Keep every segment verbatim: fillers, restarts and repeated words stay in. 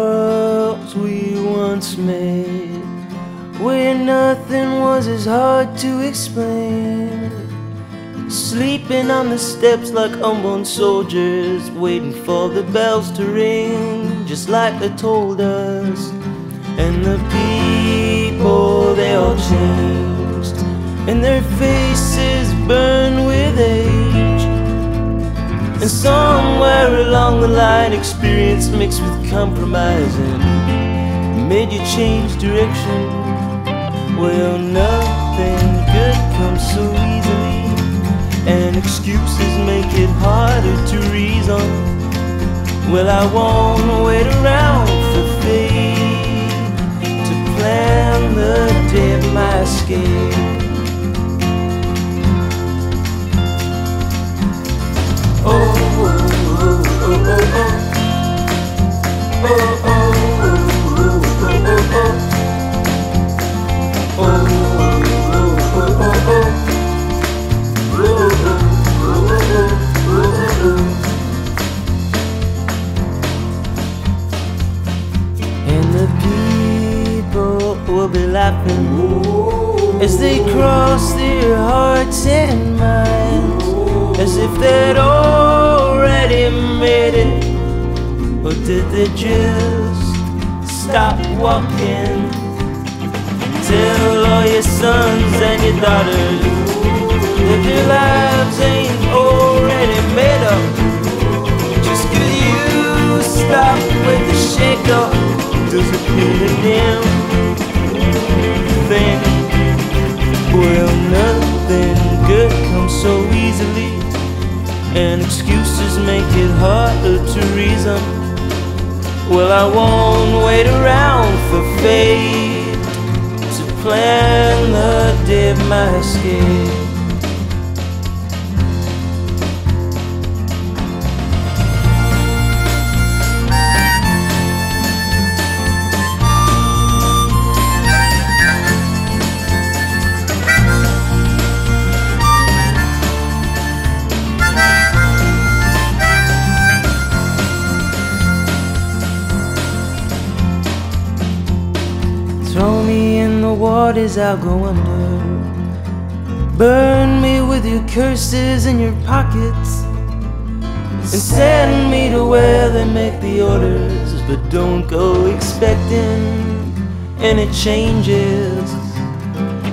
worlds we once made, where nothing was as hard to explain. Sleeping on the steps like unborn soldiers, waiting for the bells to ring, just like they told us. And the people, they all changed, and their faces burned with age. And somewhere along the line, experience mixed with compromising made you change direction. Well, nothing good comes so easily, and excuses make it harder to reason. Well, I won't wait around for fate to plan the day of my escape. Will be laughing as they cross their hearts and minds, as if they'd already made it. Or did they just stop walking? Tell all your sons and your daughters that their lives ain't already made up. Just could you stop with the shake-up? Does it feel to them? Well, nothing good comes so easily, and excuses make it harder to reason. Well, I won't wait around for fate to plan the day of my escape. Throw me in the waters, I'll go under. Burn me with your curses in your pockets, and send me to where they make the orders. But don't go expecting any changes.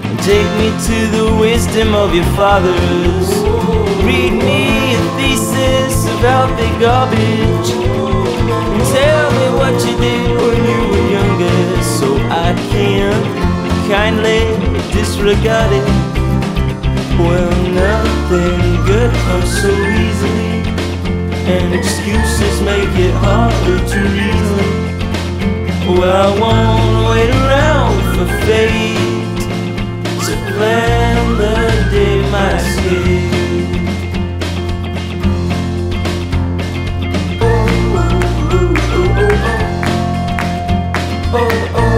And take me to the wisdom of your fathers. Read me a thesis of healthy garbage, and tell me what you did when you were younger, so I can kindly disregard it. Well, nothing good comes so easily, and excuses make it harder to reason. Well, I won't wait around for fate to plan the day of my escape. Oh, oh, oh, oh, oh, oh, oh, oh.